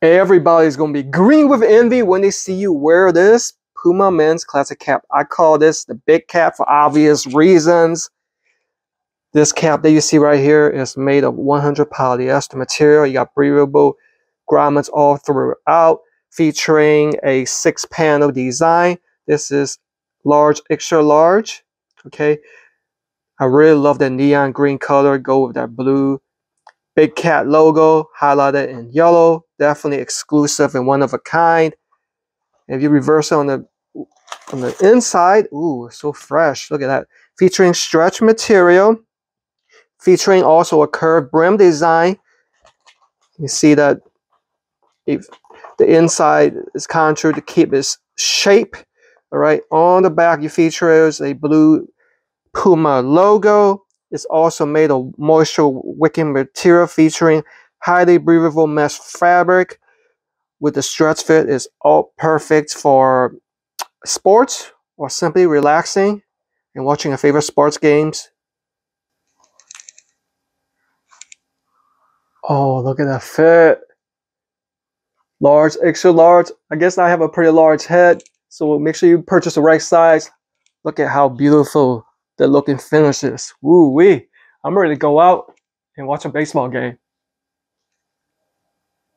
Everybody's gonna be green with envy when they see you wear this Puma men's classic cap. I call this the big cap for obvious reasons. This cap that you see right here is made of 100% polyester material. You got breathable grommets all throughout, featuring a 6-panel design. This is large, extra large. Okay, I really love that neon green color. Go with that blue big cat logo highlighted in yellow. Definitely exclusive and one of a kind. If you reverse it on the inside, ooh, so fresh. Look at that. Featuring stretch material, featuring also a curved brim design. You see that if the inside is contoured to keep its shape. All right, on the back you feature is a blue Puma logo. It's also made of moisture wicking material, featuring highly breathable mesh fabric. With the stretch fit, is all perfect for sports or simply relaxing and watching your favorite sports games. Oh, look at that fit. Large, extra large. I guess I have a pretty large head, so make sure you purchase the right size. Look at how beautiful the looking finish is. Woo wee. I'm ready to go out and watch a baseball game.